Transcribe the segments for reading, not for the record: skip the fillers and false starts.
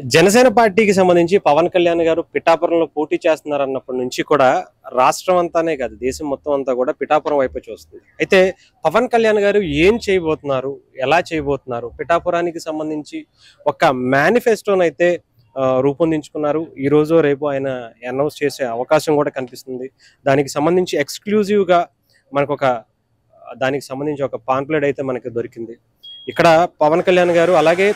जनसेन party की संबंधी पवन कल्याण गारू पिठापुर पोटी चेस्तुन्नारन्नप्पटी राष्ट्रमंताने कादु देशं मोत्तं अंता कूडा पिठापुर वैपु चूस्तुंदी। अयिते पवन कल्याण गारू एं चेयबोतुन्नारू एला चेयबोतुन्नारू पिठापुरानिकी संबंधिंची ओक मेनिफेस्टोनु अयिते रूपोंदिंचुकुन्नारू। ई रोजो रेपो आयन अनौंस चेसे अवकाशं कूडा कनिपिस्तुंदी। दानिकी संबंधिंची एक्सक्लूसिव गा मनकु ओक दानिकी संबंधिंची ओक पांप्लेट अयिते मनकु दोरिकिंदी। इक्कड पवन कल्याण गारू अलागे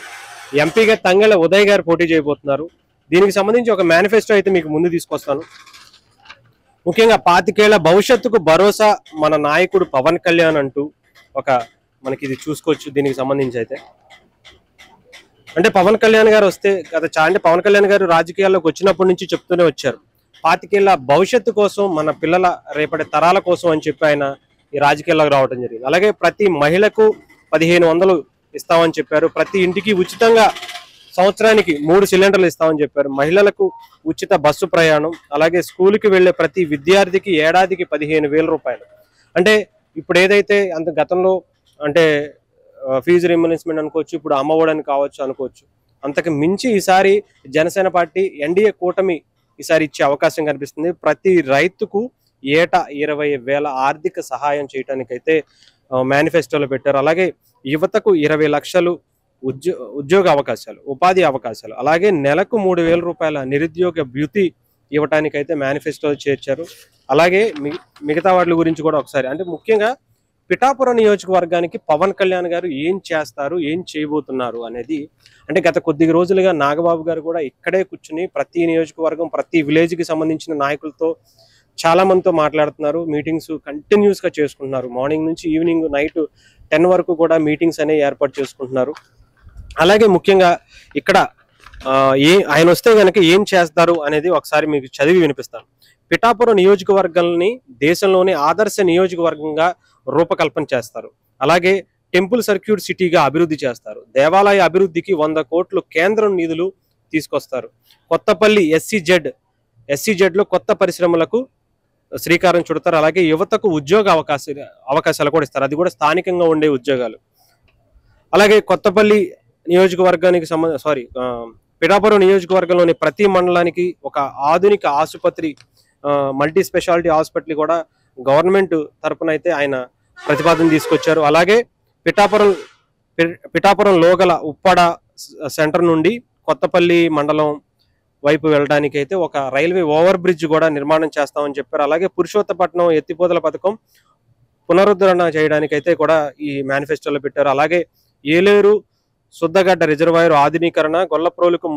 एमपी गा तंगेल उदय गारु पोटी चेयबोतुन्नारू। दीनिकी संबंधिंची ओक मेनिफेस्टो अयिते मीकु मुंदु तीसुकोस्तानु। मुख्यंगा 25 ఏళ్ల भविष्यत्तुकु भरोसा मन नायकुडु पवन कल्याण अंटू ओक मनकि इदि चूसुकोवच्चु। दीनिकी संबंधिंची अयिते अंटे पवन कल्याण गारु वस्ते गत चांटे पवन कल्याण गारु राजकीयाल्लोकि वच्चिनप्पटि नुंचि चेप्तूने वच्चारु 25 ఏళ్ల भविष्यत्तु कोसं मन पिल्लल रेपटि तराल कोसं अनि चेप्पि आयन ई राजकीयाल्लोकि रावडं जरिगिंदि। अलागे प्रति महिळकु 1500 ఇస్తామని చెప్పారు। ప్రతి ఇంటికి ఉచితంగా సంవత్సరానికి 3 సిలిండర్లు ఇస్తామని చెప్పారు। మహిళలకు ఉచిత బస్సు ప్రయాణం, అలాగే స్కూల్ కి వెళ్ళే ప్రతి విద్యార్థికి ఏడాదికి 15000 రూపాయలు। అంటే ఇప్పుడు ఏదైతే అంత గతంలో అంటే ఫీజు రిమన్స్మెంట్ అనుకోవచ్చు, ఇప్పుడు అమ్మఒడిని కావచ్చు అనుకోవచ్చు, అంతకు మించి ఈసారి జనసేన పార్టీ ఎన్డీఏ కూటమి ఈసారి ఇచ్చే అవకాశం కనిపిస్తుంది। ప్రతి రైతుకు ఏటా 20000 ఆర్థిక సహాయం చేయడానికి అయితే మేనిఫెస్టోలో పెట్టారు। అలాగే యువతకు 20 లక్షలు ఉద్యోగ అవకాశాలు, ఉపాధి అవకాశాలు, అలాగే నెలకు 3000 రూపాయల నిరుద్యోగ భృతి ఇవ్వడానికి అయితే మేనిఫెస్టో చేర్చారు। అలాగే మిగతా వాట్ల గురించి కూడా ఒకసారి అంటే ముఖ్యంగా పిఠాపురం నియోజకవర్గానికి పవన్ కళ్యాణ్ గారు ఏం చేస్తారు, ఏం చేయబోతున్నారు అనేది అంటే గత కొద్ది రోజులుగా నాగబాబు గారు కూడా ఇక్కడే కూర్చుని ప్రతి నియోజకవర్గం ప్రతి విలేజ్ కి సంబంధించిన నాయకులతో చాలా మందితో మాట్లాడుతున్నారు। మీటింగ్స్ కంటిన్యూస్ గా చేసుకుంటున్నారు। మార్నింగ్ నుంచి ఈవినింగ్ నైట్ 10 వరకు కూడా మీటింగ్స్ అనే ఏర్పాటు చేసుకుంటున్నారు। అలాగే ముఖ్యంగా ఇక్కడ ఆయన వస్తే గనుక ఏం చేస్తారు అనేది ఒకసారి మీకు చదివి వినిపిస్తాను। పిఠాపురం నియోజకవర్గాన్ని దేశంలోనే ఆదర్శ నియోజకవర్గంగా రూపకల్పన చేస్తారు। అలాగే టెంపుల్ సర్క్యూట్ సిటీగా అభివృద్ధి చేస్తారు। దేవాలయ అభివృద్ధికి 100 కోట్లు కేంద్రం నిధులు తీసుకొస్తారు। కొత్తపల్లి ఎస్సీజెడ్ లో కొత్త పరిశ్రమలకు శ్రీకారం చుడతారు। అలాగే యువతకు ఉద్యోగ అవకాశాలు కూడా ఇస్తారు, అది కూడా స్థానికంగా ఉండే ఉద్యోగాలు। అలాగే కొత్తపల్లి నియోజకవర్గానికి పిఠాపురం నియోజకవర్గంలోని ప్రతి మండలానికి ఒక ఆధునిక ఆసుపత్రి, మల్టీ స్పెషాలిటీ హాస్పిటల్ కూడా గవర్నమెంట్ తరపున అయితే ఆయన ప్రతిపాదన తీసుకొచ్చారు। అలాగే పిఠాపురం లోగల ఉప్పాడ సెంటర్ నుండి కొత్తపల్లి మండలం వైపు వెళ్ళడానికి అయితే ఒక రైల్వే ఓవర్ బ్రిడ్జ్ కూడా నిర్మాణం చేస్తామని చెప్పారు। అలాగే పురుషోత్తపట్నం ఎత్తిపోతల పథకం పునరుద్ధరణ చేయడానికి అయితే కూడా ఈ మేనిఫెస్టోలో పెట్టారు। అలాగే ఏలేరు సుద్దగడ్డ రిజర్వాయర్ ఆధునీకరణ, గొల్లప్రోలకు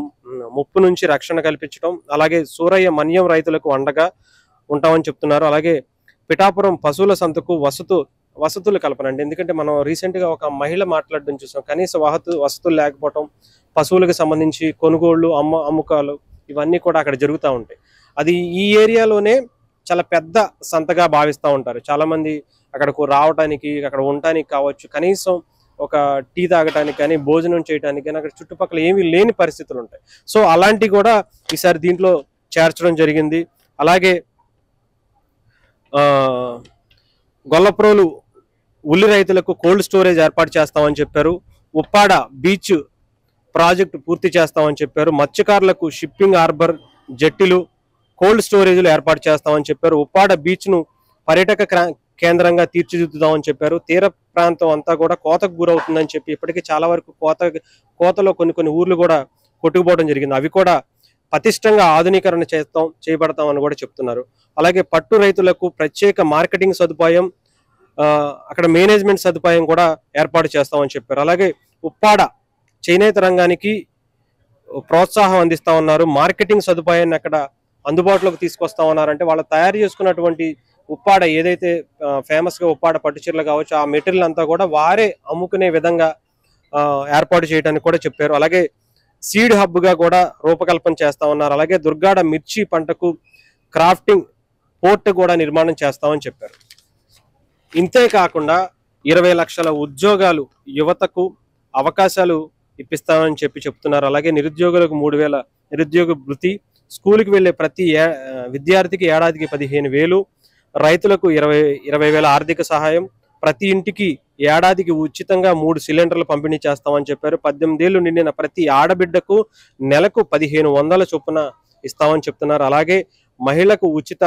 ముప్పు నుంచి రక్షణ కల్పించడం, అలాగే సూరయ్య మన్యం రైతులకు అండగా ఉంటామని చెప్తున్నారు। అలాగే పిఠాపురం పశువుల సంతకు వసతులు కల్పనండి, ఎందుకంటే మనం రీసెంట్గా ఒక మహిళ మాట్లాడడం చూసాం, కనీస వసతులు లేకపోవడం, పశువులకు సంబంధించి కొనుగోళ్లు అమ్మకాలు ఇవన్నీ కూడా అక్కడ జరుగుతూ ఉంటాయి। అది ఈ ఏరియాలోనే చాలా పెద్ద సంతగా భావిస్తూ ఉంటారు చాలా మంది। అక్కడకు రావడానికి, అక్కడ ఉండటానికి కావచ్చు, కనీసం ఒక టీ తాగడానికి కానీ భోజనం చేయడానికి కానీ అక్కడ చుట్టుపక్కల ఏమీ లేని పరిస్థితులు ఉంటాయి। సో అలాంటివి కూడా ఈసారి దీంట్లో చేర్చడం జరిగింది। అలాగే గొల్లప్రోలు ఉల్లి రైతులకు కోల్డ్ స్టోరేజ్ ఏర్పాటు చేస్తామని చెప్పారు। ఉప్పాడ బీచ్ ప్రాజెక్టు పూర్తి చేస్తామని చెప్పారు। మత్స్యకారులకు షిప్పింగ్ హార్బర్, జట్టిలు, కోల్డ్ స్టోరేజ్లు ఏర్పాటు చేస్తామని చెప్పారు। ఉప్పాడ బీచ్ను పర్యాటక కేంద్రంగా తీర్చిదిద్దుతామని చెప్పారు। తీర ప్రాంతం అంతా కూడా కోతకు గురవుతుందని చెప్పి ఇప్పటికీ చాలా వరకు కోతలో కొన్ని ఊర్లు కూడా కొట్టుకుపోవడం జరిగింది, అవి కూడా పటిష్టంగా ఆధునీకరణ చేయబడతామని కూడా చెప్తున్నారు। అలాగే పట్టు రైతులకు ప్రత్యేక మార్కెటింగ్ సదుపాయం, అక్కడ మేనేజ్మెంట్ సదుపాయం కూడా ఏర్పాటు చేస్తామని చెప్పారు। అలాగే ఉప్పాడ చేనేత రంగానికి ప్రోత్సాహం అందిస్తా ఉన్నారు, మార్కెటింగ్ సదుపాయాన్ని అక్కడ అందుబాటులోకి తీసుకొస్తా ఉన్నారంటే వాళ్ళు తయారు చేసుకున్నటువంటి ఉప్పాడ ఏదైతే ఫేమస్గా ఉప్పాడ పట్టుచీరలు కావచ్చు, ఆ మెటీరియల్ అంతా కూడా వారే అమ్ముకునే విధంగా ఏర్పాటు చేయడానికి కూడా చెప్పారు। అలాగే సీడ్ హబ్గా కూడా రూపకల్పన చేస్తా ఉన్నారు। అలాగే దుర్గాడ మిర్చి పంటకు క్రాఫ్టింగ్ పోర్ట్ కూడా నిర్మాణం చేస్తామని చెప్పారు। ఇంతే కాకుండా 20 లక్షల ఉద్యోగాలు యువతకు అవకాశాలు ఇప్పిస్తామని చెప్తున్నారు। అలాగే నిరుద్యోగులకు 3000 నిరుద్యోగ భృతి, స్కూల్కి వెళ్ళే ప్రతి విద్యార్థికి ఏడాదికి 15000, రైతులకు 20000 ఆర్థిక సహాయం, ప్రతి ఇంటికి ఏడాదికి ఉచితంగా 3 సిలిండర్లు పంపిణీ చేస్తామని చెప్పారు। 18 ఏళ్లు నిండిన ప్రతి ఆడబిడ్డకు నెలకు 1500 చొప్పున ఇస్తామని చెప్తున్నారు। అలాగే మహిళలకు ఉచిత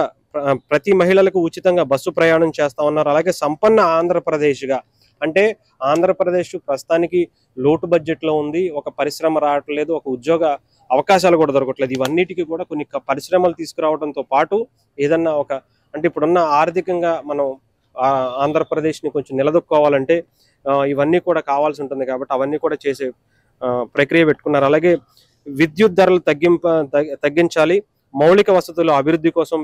ప్రతి మహిళలకు ఉచితంగా బస్సు ప్రయాణం చేస్తా ఉన్నారు। అలాగే సంపన్న ఆంధ్రప్రదేశ్గా అంటే ఆంధ్రప్రదేశ్ ప్రస్థానికి లోటు బడ్జెట్ లో ఉంది। ఒక పరిశ్రమ రావట్లేదు, ఒక ఉద్యోగ అవకాశాలు కూడా దొరకట్లేదు। ఇవన్నిటికీ కూడా కొన్ని పరిశ్రమలు తీసుకురావడంతో పాటు ఏదన్నా ఒక అంటే ఇప్పుడున్న ఆర్థికంగా మనం ఆంధ్రప్రదేశ్ ని కొంచెం నిలదొక్కోవాలంటే ఇవన్నీ కూడా కావాల్సి ఉంటుంది। కాబట్టి అవన్నీ కూడా చేసే ప్రక్రియ పెట్టుకున్నారు। అలాగే విద్యుత్ ధరలు తగ్గించాలి, మౌలిక వసతుల అభివృద్ధి కోసం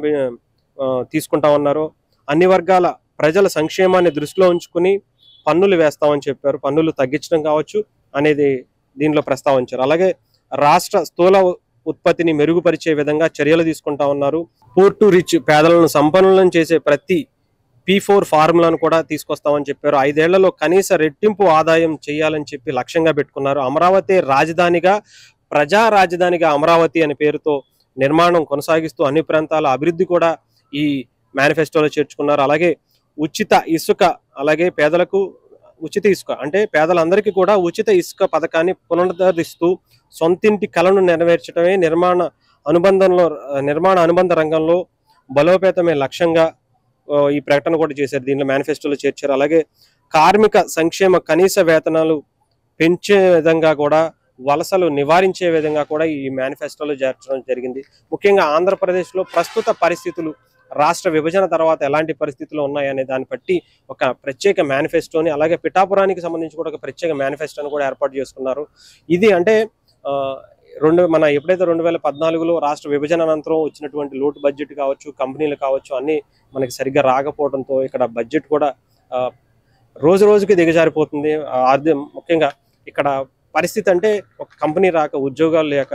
తీసుకుంటా ఉన్నారు। అన్ని వర్గాల ప్రజల సంక్షేమాన్ని దృష్టిలో ఉంచుకుని పన్నులు వేస్తామని చెప్పారు। పన్నులు తగ్గించడం కావచ్చు అనేది దీనిలో ప్రస్తావించారు। అలాగే రాష్ట్ర స్థూల ఉత్పత్తిని మెరుగుపరిచే విధంగా చర్యలు తీసుకుంటా ఉన్నారు। పూర్ టు రిచ్ పేదలను సంపన్నులను చేసే ప్రతి P4 ఫార్ములాను కూడా తీసుకొస్తామని చెప్పారు। 5 ఏళ్లలో కనీస రెట్టింపు ఆదాయం చేయాలని చెప్పి లక్ష్యంగా పెట్టుకున్నారు। అమరావతి రాజధానిగా ప్రజా రాజధానిగా అమరావతి అనే పేరుతో నిర్మాణం కొనసాగిస్తూ అన్ని ప్రాంతాల అభివృద్ధి కూడా ఈ మేనిఫెస్టోలో చేర్చుకున్నారు। అలాగే ఉచిత ఇసుక, అలాగే పేదలకు ఉచిత ఇసుక అంటే పేదలందరికీ కూడా ఉచిత ఇసుక పథకాన్ని పునరుద్ధరిస్తూ సొంతింటి కలను నెరవేర్చడమే నిర్మాణ అనుబంధ రంగంలో బలోపేతమే లక్ష్యంగా ఈ ప్రకటన కూడా చేశారు, దీనిలో మేనిఫెస్టోలో చేర్చారు। అలాగే కార్మిక సంక్షేమ కనీస వేతనాలు పెంచే విధంగా కూడా వలసలు నివారించే విధంగా కూడా ఈ మేనిఫెస్టోలో చేర్చడం జరిగింది। ముఖ్యంగా ఆంధ్రప్రదేశ్లో ప్రస్తుత పరిస్థితులు రాష్ట్ర విభజన తర్వాత ఎలాంటి పరిస్థితులు ఉన్నాయనే దాన్ని బట్టి ఒక ప్రత్యేక మేనిఫెస్టోని, అలాగే పిఠాపురానికి సంబంధించి కూడా ఒక ప్రత్యేక మేనిఫెస్టోని కూడా ఏర్పాటు చేసుకున్నారు। ఇది అంటే మన ఎప్పుడైతే 2014లో రాష్ట్ర విభజన అనంతరం వచ్చినటువంటి లోటు బడ్జెట్ కావచ్చు, కంపెనీలు కావచ్చు, అన్నీ మనకి సరిగ్గా రాకపోవడంతో ఇక్కడ బడ్జెట్ కూడా రోజు రోజుకి దిగజారిపోతుంది। ముఖ్యంగా ఇక్కడ పరిస్థితి అంటే ఒక కంపెనీ రాక, ఉద్యోగాలు లేక,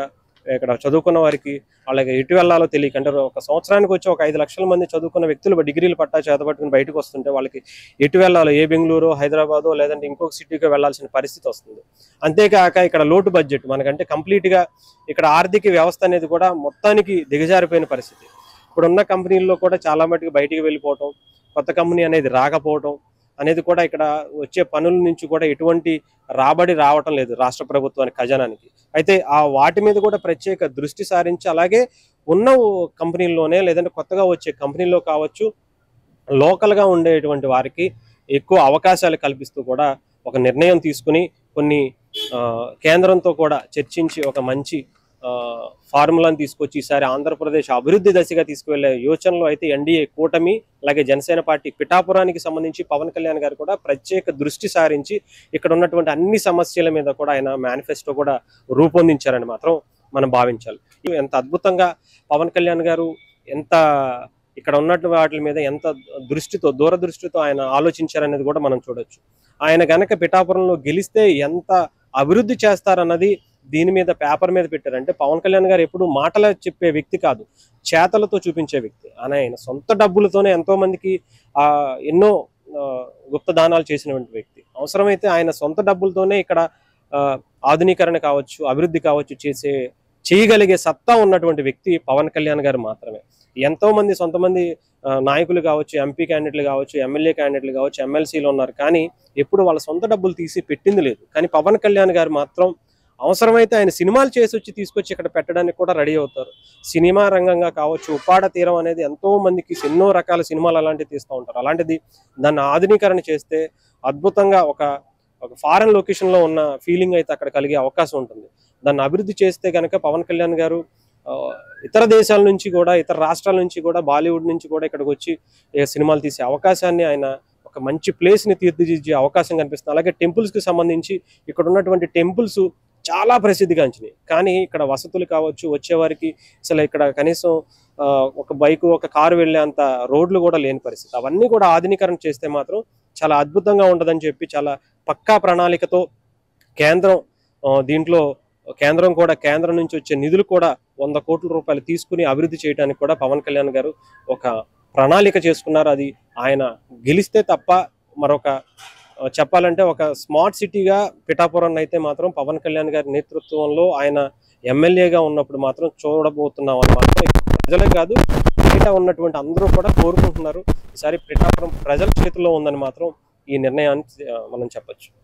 ఇక్కడ చదువుకున్న వారికి వాళ్ళకి ఎటు వెళ్ళాలో తెలియక అంటే ఒక సంవత్సరానికి వచ్చి ఒక 5 లక్షల మంది చదువుకున్న వ్యక్తులు డిగ్రీలు పట్టా చేతపట్టుకుని బయటకు వస్తుంటే వాళ్ళకి ఎటు వెళ్ళాలో ఏ బెంగళూరు, హైదరాబాదు లేదంటే ఇంకొక సిటీకి వెళ్లాల్సిన పరిస్థితి వస్తుంది। అంతేకాక ఇక్కడ లోటు బడ్జెట్ మనకంటే కంప్లీట్గా ఇక్కడ ఆర్థిక వ్యవస్థ అనేది కూడా మొత్తానికి దిగజారిపోయిన పరిస్థితి। ఇప్పుడున్న కంపెనీల్లో కూడా చాలా మటుకు బయటికి వెళ్ళిపోవటం, కొత్త కంపెనీ అనేది రాకపోవటం అనేది కూడా ఇక్కడ వచ్చే పనుల నుంచి కూడా ఎటువంటి రాబడి రావటం లేదు రాష్ట్ర ప్రభుత్వానికి, ఖజానానికి। అయితే ఆ వాటి మీద కూడా ప్రత్యేక దృష్టి సారించి అలాగే ఉన్న కంపెనీల్లోనే లేదంటే కొత్తగా వచ్చే కంపెనీల్లో కావచ్చు, లోకల్గా ఉండేటువంటి వారికి ఎక్కువ అవకాశాలు కల్పిస్తూ కూడా ఒక నిర్ణయం తీసుకుని కొన్ని కేంద్రంతో కూడా చర్చించి ఒక మంచి ఫార్ములాను తీసుకొచ్చి ఈసారి ఆంధ్రప్రదేశ్ అభివృద్ధి దశగా తీసుకువెళ్లే యోచనలో అయితే ఎన్డీఏ కూటమి, అలాగే జనసేన పార్టీ పిఠాపురానికి సంబంధించి పవన్ కళ్యాణ్ గారు కూడా ప్రత్యేక దృష్టి సారించి ఇక్కడ ఉన్నటువంటి అన్ని సమస్యల మీద కూడా ఆయన మేనిఫెస్టో కూడా రూపొందించారని మాత్రం మనం భావించాలి। ఎంత అద్భుతంగా పవన్ కళ్యాణ్ గారు ఎంత ఇక్కడ ఉన్నటువంటి వాటి మీద ఎంత దృష్టితో, దూరదృష్టితో ఆయన ఆలోచించారనేది కూడా మనం చూడొచ్చు। ఆయన కనుక పిఠాపురంలో గెలిస్తే ఎంత అభివృద్ధి చేస్తారన్నది దీని మీద పేపర్ మీద పెట్టారంటే పవన్ కళ్యాణ్ గారు ఎప్పుడు మాటలు చెప్పే వ్యక్తి కాదు, చేతలతో చూపించే వ్యక్తి। ఆయన సొంత డబ్బులతోనే ఎంతో మందికి ఎన్నో గుప్త దానాలు చేసినటువంటి వ్యక్తి। అవసరమైతే ఆయన సొంత డబ్బులతోనే ఇక్కడ ఆధునీకరణ కావచ్చు, అభివృద్ధి కావచ్చు చేయగలిగే సత్తా ఉన్నటువంటి వ్యక్తి పవన్ కళ్యాణ్ గారు మాత్రమే। ఎంతో మంది సొంతమంది నాయకులు కావచ్చు, ఎంపీ క్యాండిడేట్లు కావచ్చు, ఎమ్మెల్యే క్యాండిడేట్లు కావచ్చు, ఎమ్మెల్సీలు ఉన్నారు, కానీ ఎప్పుడు వాళ్ళ సొంత డబ్బులు తీసి పెట్టింది లేదు। కానీ పవన్ కళ్యాణ్ గారు మాత్రం అవసరమైతే ఆయన సినిమాలు చేసి వచ్చి తీసుకొచ్చి ఇక్కడ పెట్టడానికి కూడా రెడీ అవుతారు। సినిమా రంగంగా కావచ్చు, ఉప్పాడ తీరం అనేది ఎంతో మందికి ఎన్నో రకాల సినిమాలు అలాంటివి తీస్తూ ఉంటారు। అలాంటిది దాన్ని ఆధునీకరణ చేస్తే అద్భుతంగా ఒక ఫారెన్ లొకేషన్లో ఉన్న ఫీలింగ్ అయితే అక్కడ కలిగే అవకాశం ఉంటుంది। దాన్ని అభివృద్ధి చేస్తే కనుక పవన్ కళ్యాణ్ గారు ఇతర దేశాల నుంచి కూడా, ఇతర రాష్ట్రాల నుంచి కూడా, బాలీవుడ్ నుంచి కూడా ఇక్కడికి వచ్చి సినిమాలు తీసే అవకాశాన్ని, ఆయన ఒక మంచి ప్లేస్ని తీర్చిదిద్దే అవకాశం కనిపిస్తుంది। అలాగే టెంపుల్స్కి సంబంధించి ఇక్కడ ఉన్నటువంటి టెంపుల్స్ చాలా ప్రసిద్ధిగాంచినాయి, కానీ ఇక్కడ వసతులు కావచ్చు, వచ్చేవారికి అసలు ఇక్కడ కనీసం ఒక బైకు, ఒక కారు వెళ్ళేంత రోడ్లు కూడా లేని పరిస్థితి। అవన్నీ కూడా ఆధునీకరణ చేస్తే మాత్రం చాలా అద్భుతంగా ఉంటుందని చెప్పి చాలా పక్కా ప్రణాళికతో కేంద్రం నుంచి వచ్చే నిధులు కూడా 100 కోట్ల రూపాయలు తీసుకుని అభివృద్ధి చేయడానికి కూడా పవన్ కళ్యాణ్ గారు ఒక ప్రణాళిక చేసుకున్నారు। అది ఆయన గెలిస్తే తప్ప మరొక చెప్పాలంటే ఒక స్మార్ట్ సిటీగా పిఠాపురం అయితే మాత్రం పవన్ కళ్యాణ్ గారి నేతృత్వంలో ఆయన ఎమ్మెల్యేగా ఉన్నప్పుడు మాత్రం చూడబోతున్నాం అని మాత్రం ప్రజలే కాదు బయట ఉన్నటువంటి అందరూ కూడా కోరుకుంటున్నారు। ఈసారి పిఠాపురం ప్రజల చేతుల్లో ఉందని మాత్రం ఈ నిర్ణయాన్ని మనం చెప్పొచ్చు।